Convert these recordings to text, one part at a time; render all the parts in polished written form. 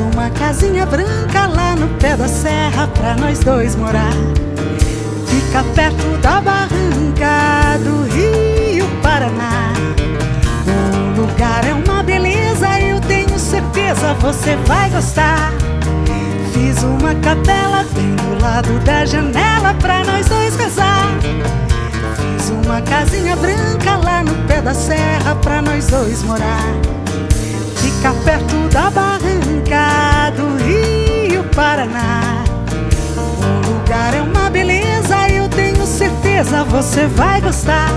uma casinha branca lá no pé da serra pra nós dois morar. Fica perto da barranca do Rio Paraná. O lugar é uma beleza, eu tenho certeza, você vai gostar. Fiz uma capela bem do lado da janela pra nós dois rezar. Fiz uma casinha branca lá no pé da serra pra nós dois morar. Fica perto da barranca do Rio Paraná. O lugar é uma beleza, eu tenho certeza, você vai gostar.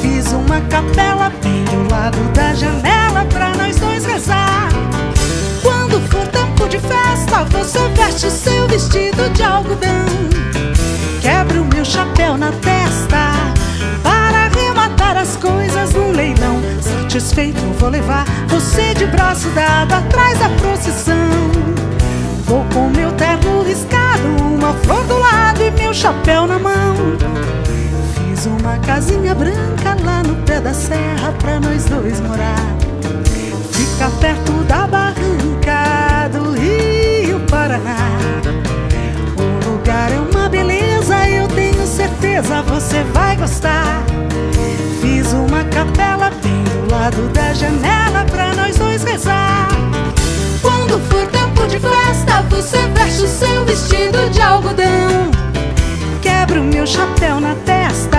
Fiz uma capela bem do lado da janela pra nós dois rezar. Quando for tempo de festa, você veste o seu vestido de algodão. Quebra o meu chapéu na testa para arrematar as coisas num leilão. Satisfeito vou levar você de braço dado atrás da procissão. Vou com meu terno riscado, uma flor do lado e meu chapéu na mão. Fiz uma casinha branca lá no pé da serra pra nós dois morar. Fica perto da barranca do Rio Paraná. O lugar é uma beleza, eu tenho certeza, você vai gostar. Fiz uma capela bem do lado da janela pra nós dois rezar. Quando for tempo de festa, você veste o seu vestido de algodão. Quebra o meu chapéu na testa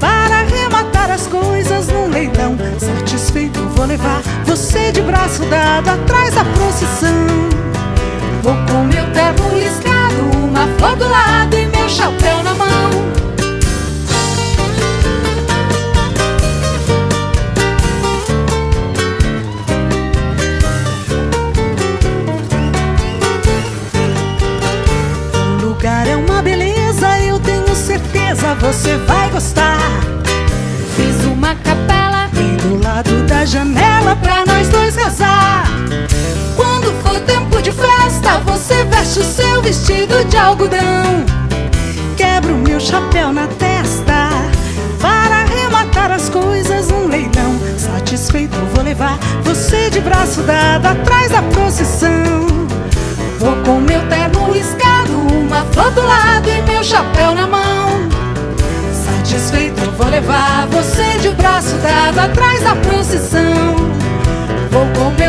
para arrematar as coisas num leilão. Satisfeito vou levar você de braço dado atrás da procissão. Vou com meu terno riscado, uma flor do lado e meu chapéu na mão. O lugar é uma beleza, eu tenho certeza, você vai gostar. Fiz uma capela bem do lado da janela pra nós dois rezar. Quando for tempo de festa, você veste o seu vestido de algodão. Quebra o meu chapéu na testa para arrematar as coisas num leilão. Satisfeito vou levar você de braço dado atrás da procissão. Vou com meu terno riscado, uma flor do lado e meu chapéu na mão. Satisfeito vou levar você de braço dado atrás da procissão. Vou com